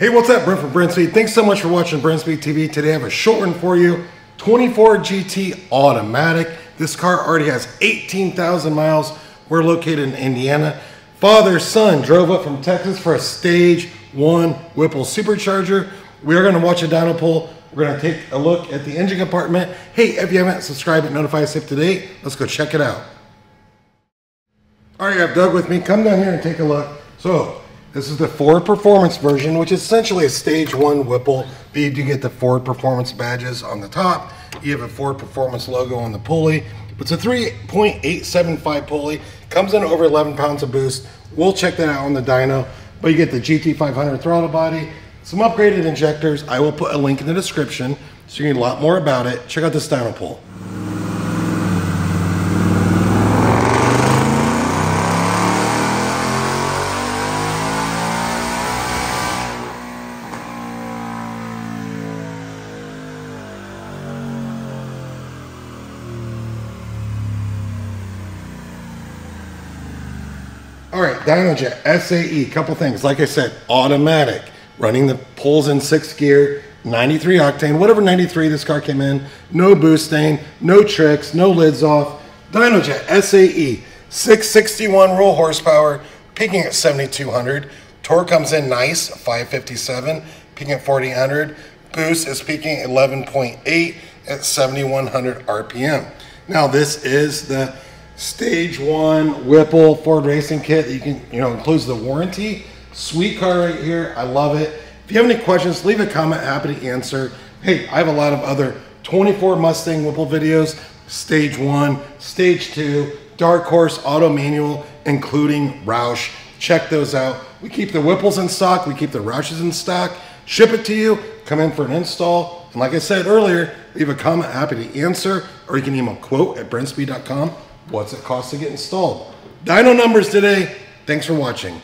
Hey, what's up? Brent from Brent Speed. Thanks so much for watching Brent Speed TV. Today I have a short one for you. 24 GT automatic. This car already has 18,000 miles. We're located in Indiana. Father, son drove up from Texas for a Stage 1 Whipple supercharger. We are going to watch a dyno pull. We're going to take a look at the engine compartment. Hey, if you haven't subscribed and notified us up to date, let's go check it out. All right, I have Doug with me. Come down here and take a look. So, this is the Ford Performance version, which is essentially a Stage 1 Whipple. But you do get the Ford Performance badges on the top. You have a Ford Performance logo on the pulley. It's a 3.875 pulley. Comes in over 11 pounds of boost. We'll check that out on the dyno. But you get the GT500 throttle body, some upgraded injectors. I will put a link in the description so you can read a lot more about it. Check out this dyno pull. All right, Dynojet, SAE, couple things. Like I said, automatic, running the pulls in 6th gear, 93 octane, whatever 93 this car came in, no boost stain, no tricks, no lids off. Dynojet, SAE, 661 roll horsepower, peaking at 7,200. Torque comes in nice, 557, peaking at 4,800. Boost is peaking 11.8 at 7,100 RPM. Now this is the Stage 1 Whipple Ford Racing Kit. You can, includes the warranty. Sweet car right here. I love it. If you have any questions, leave a comment. Happy to answer. Hey, I have a lot of other 24 Mustang Whipple videos, Stage 1, Stage 2, Dark Horse, Auto Manual, including Roush. Check those out. We keep the Whipples in stock. We keep the Roushes in stock. Ship it to you. Come in for an install. And like I said earlier, leave a comment. Happy to answer. Or you can email quote at brentspeed.com. What's it cost to get installed? Dyno numbers today. Thanks for watching.